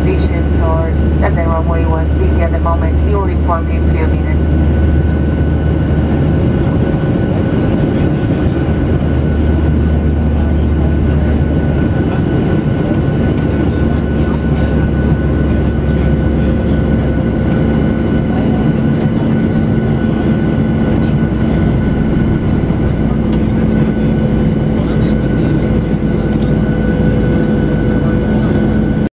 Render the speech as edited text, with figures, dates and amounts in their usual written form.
Conditions or that the runway was busy at the moment. He will inform me in a few minutes.